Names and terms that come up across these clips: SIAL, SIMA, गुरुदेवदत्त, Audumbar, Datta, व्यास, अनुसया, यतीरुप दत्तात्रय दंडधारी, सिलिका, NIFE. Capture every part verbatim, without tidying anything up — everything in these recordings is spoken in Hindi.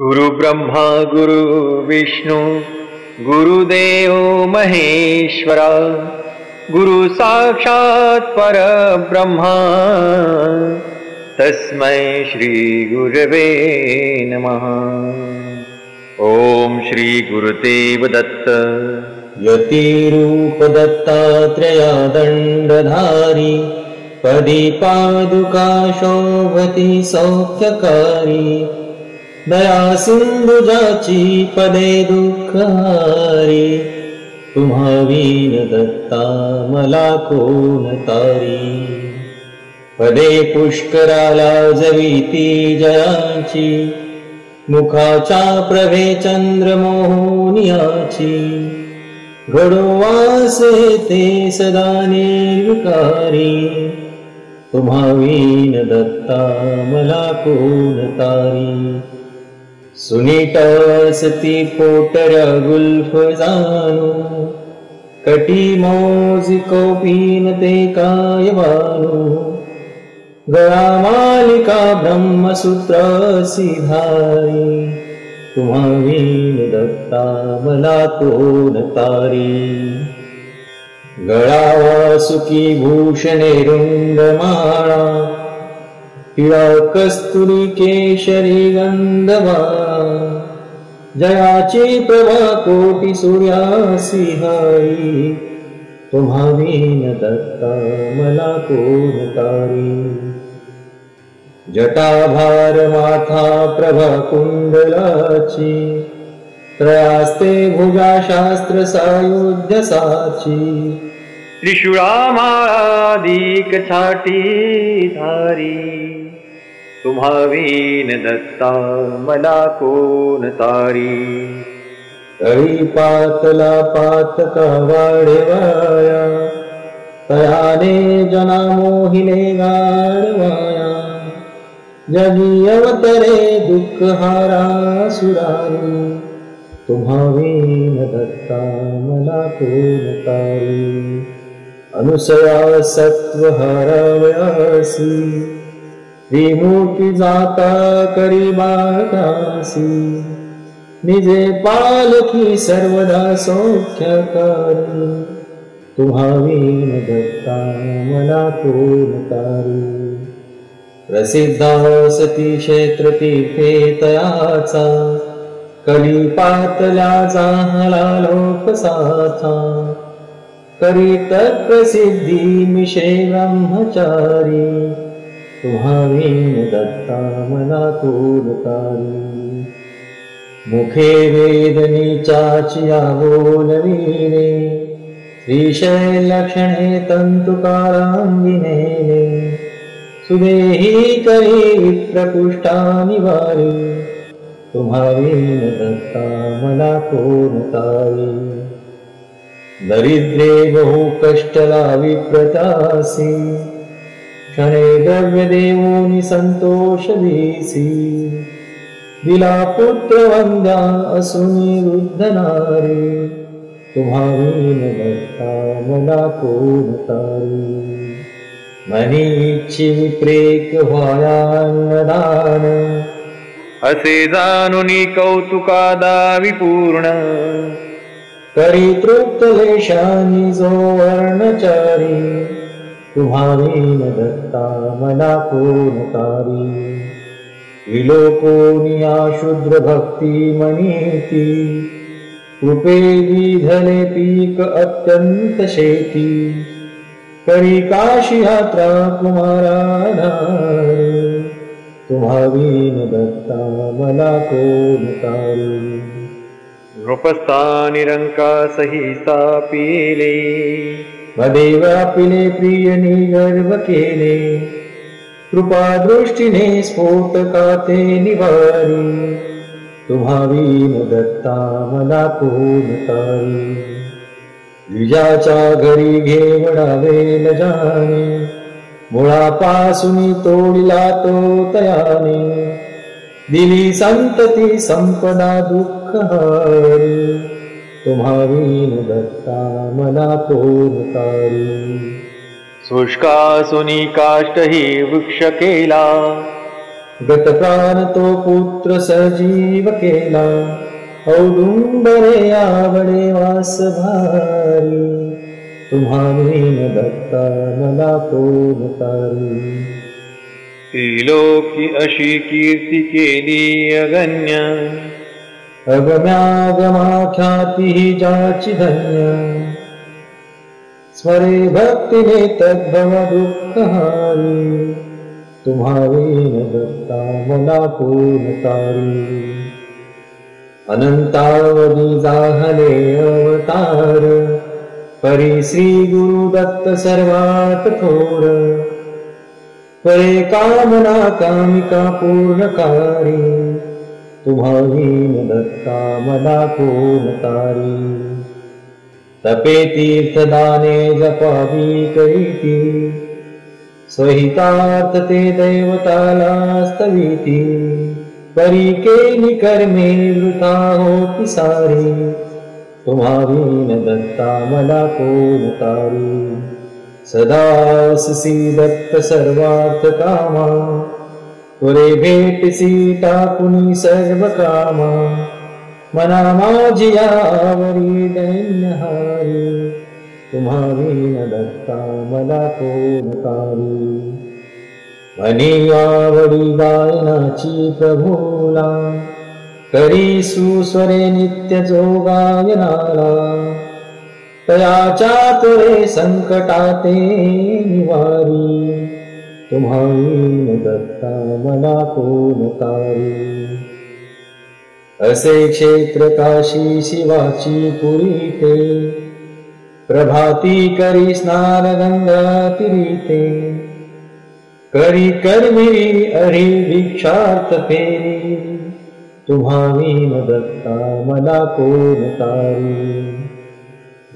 गुरु ब्रह्मा गुरु विष्णु गुरुदेव महेश्वरा गुरु साक्षात् परब्रह्मा तस्मै श्री गुरवे नमः। ओम श्री गुरुदेवदत्त यतीरुपदत्तात्रयादंडधारी पदि पादुका शोभति सौख्यकारी दया सिंधुजाची पदे दुःखहारी तुम्हावी न दत्ता मला कोण तारी पदे पुष्कराला जविती जयांची मुखाचा प्रभे चंद्रमोहनियाची घडोवास ते सदा निर्विकारी तुम्हावी न दत्ता मला कोण तारी सुनीट सती पोटर गुल्फ जानो कटी मौज कौपीन ते कायवानो गया मालिका ब्रह्म सूत्र सिधारी तुम्हावीन दत्ता मला कोण तारी गळा वासुकी भूषणे रुंगमाळा तिळा कस्तुरी केशरी गंधमाळा जयाची प्रभा कोटी सूर्यासी हाई तुम्हावीन दत्ता मला कोण तारी जटाभार माथा प्रभा कुंडलाची त्रयास्ते भुजा शास्त्र सायुज्य साची त्रिशूळामाळाधिक छाटी धारी तुम्हावीन दत्ता मला कोण तारी तळी पातला पातका वाढवाया तयाने जना मोहिने गाढवाया जगी अवतरे दुःख हारा सुरारी तुम्हावीन दत्ता मला कोण तारी अनुसया सत्वहारा व्यासी विमुक्ति जाता करीबासी निजे पालकी सर्वदा सौख्यकारी तुम्हावीन दत्ता मला कोण तारी प्रसिद्धा सती क्षेत्र तीर्थे तयाचा कली पातल्या जाला लोकसाचा करी तत्प्रसिद्धी मिशे ब्रह्मचारी तुम्हावीन दत्ता मला कोण तारी मुखे वेदनी चाचिया बोलवीने श्रीशैलक्षणे तंतुकारांगिने सुदेही करी विप्रपुष्टा निवारी तुम्हावीन दत्ता मला कोण तारी दरिद्रे बहु कष्टला विप्रतासी क्षणे द्रव्य देवोनि संतोष वीसी दिला पुत्र वंद्या असुनी वृद्ध नारी तुम्हावीन दत्ता मला कोण तारी मनी इच्छी विप्रेक व्हायान्नदान असे जाणुनी कौतुकादा विपूर्ण करी तृप्त लेशानी जो वर्णचारी तुम्हावीन दत्ता मला कोण तारी विलोकोनिया शूद्र भक्ति मनीती कृपे विधले पीक अत्यंत शेती करी काशी यात्रा कुमाराधारी तुम्हावीन दत्ता मला कोण तारी नृपस्था निरंका सहिसा पीले मदेवापिने प्रियने गर्व केले कृपा दृष्टिने स्फोट काते निवारी तुम्हावीन दत्ता मला कोण तारी विजाचा घरी घेवडावे न जाणे मुळापासून तोडिला तो तयाने दिली संतती संपदा दुःखहारी तुम्हावीन दत्ता मला कोण तारी शुष्कासुनी काष्ठ ही वृक्ष केला गत प्राण तो पुत्र सजीव केला, औदुंबरे आवडे वास भारी। तुम्हाने न दत्ता मला कोण तारी। त्रिलोकी अशी कीर्ती केली अगण्य, अगम्यागमा ख्याती जाची धन्य। स्मरे भक्तीने तद्भव दुःखहारी, तुम्हारी न दत्ता मला कोण तारी। अनंतावधि जाहले अवतार, परी श्री गुरुदत्त सर्वात थोर। परे कामना कामिका पूर्णकारी, तुम्हारी न दत्ता मला कोण तारी। तपे तीर्थदाने जपावी करीती, स्वहितार्थ ते दैवताला स्तवीति। परी के निकर्मे वृथा होती सारी, तुम्हारी न दत्ता मला कोण तारी। सदा अससी दत्त सर्वार्थ कामा, तुरे भेटसी टाकुनी सर्व कामा। मना माझी आवरी दैन्यहारी, तुम्हारी न दत्ता मला कोण तारी। मनी आवडी गायनाची प्रभूला, करी सुस्वरे नित्य जो गायनाला। तयाच्या तुरे संकटाते निवारी, तुम्हारी न दत्ता मला कोण तारी। असे क्षेत्र काशी शिवाची पुरी ते, प्रभाती करी स्नान गंगा तिरीते। करी कर्मी अरी भिक्षार्थ फेरी, तुम्हारी न दत्ता मला कोण तारी।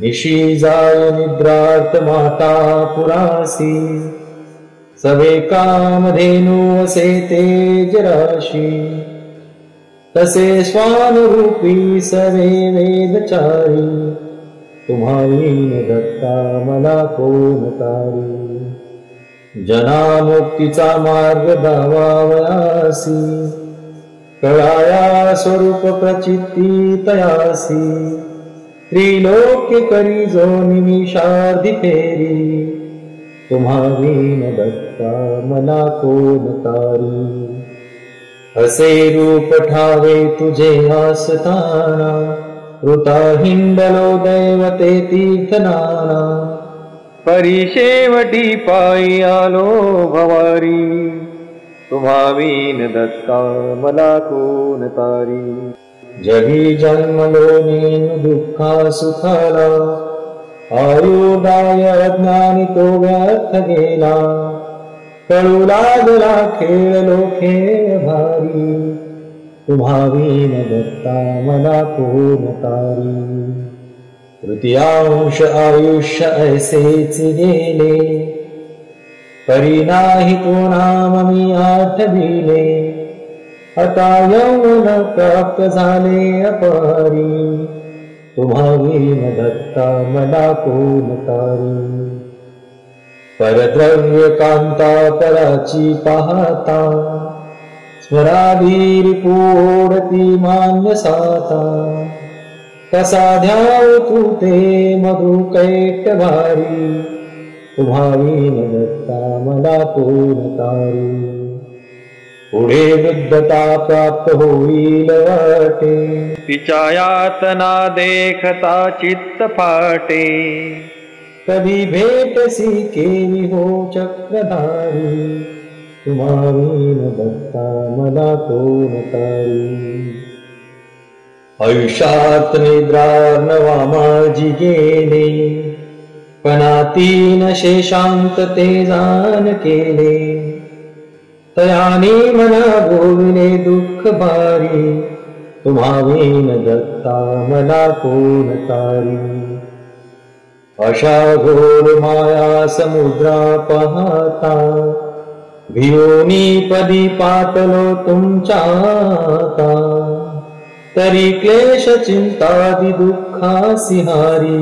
निशी जाय निद्रार्थ माता पुरासी, सवे कामधेनु असे तेज राशी। तसे स्वान रूपी सवे वेदचारी, तुम्हारी न दत्ता मला कोण तारी। जना मुक्तीचा मार्ग दावावयासी, कळाया स्वरूप प्रचिती तयासी। त्रिलोकी करी जो निमिषार्धी फेरी, तुम्हारी न दत्ता मला कोण तारी। असे रूप ठावे तुझे आस्थाना, ऋता हिंडलो दैवते तीर्थनाना। परिशेवटी पायी आलो भवारी, तुम्हारी न दत्ता मला कोण तारी। जगी जन्मलो नेनु दुःखा सुखाला, आयुर्दाय अज्ञानी तो व्यर्थ गेला। कळू लागला खेळलो खेळ भारी, तुम्हारी न दत्ता मला कोण तारी। तृतीयांश आयुष्य ऐसेच गेले, परी नाही तो नाम मी आठविले। आता यौवन प्राप्त झाले अपारी, तुम्हारी न दत्ता मला कोण तारी। परद्रव्य कांता पराची पाहता, स्वराधीर पूर्णती मान्य साता। कसा ध्याव तू ते मधु कैट भारी, तुम्हारी न दत्ता मला कोण तारी। पुढे वृद्धता प्राप्त होईल वाटे, तिच्या यातना देखता चित्त फाटे। कधी भेटसी केली हो चक्रधारी, तुम्हारी न दत्ता मला कोण तारी। आयुष्यात निद्रा नवा माझी गेले, पणातीन शेषांक ते जाण केले। तयाने मना गोविणे दुःख भारी, तुम्हारी न दत्ता मला कोण तारी। अशा घोर माया समुद्रा पाहता, भियोनी पदी पातलो तुमच्या आता। तरी क्लेश चिंतादि दुःखा सिहारी,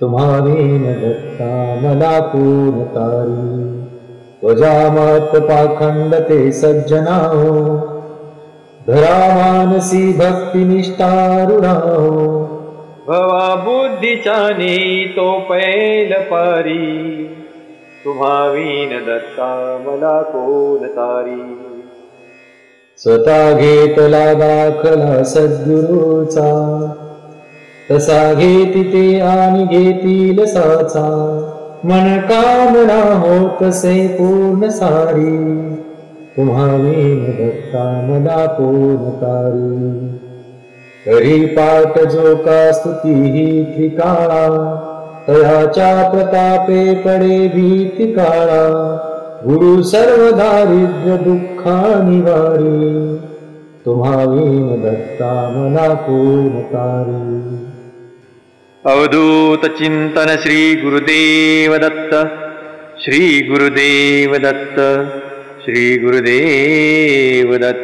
तुम्हारी न दत्ता मला कोण तारी। त्वजा मात्र पाखंड ते सज्जना हो, धरा मानसी भक्ति निष्ठारुणा हो। भवा बुद्धि चानी तो पैल पारी, तुम्हावीन दत्ता मला कोण तारी। स्वता घेतला दाखला सद्गुरूचा, तसा घेती ते आणि घेतील साचा। मन कामना हो तसे पूर्ण सारी, तुम्हावीन दत्ता मला कोण तारी। करी पाठ जो का स्तुती ही ठिकाणा, तयाच्या प्रतापे पडे भीति काळा। गुरु सर्व दारिद्र्य दुःखा निवारी, तुम्हावीन दत्ता मला कोण तारी। अवधूत चिंतन श्री गुरुदेवदत्त, श्री गुरुदेवदत्त, श्री गुरुदेवदत्त।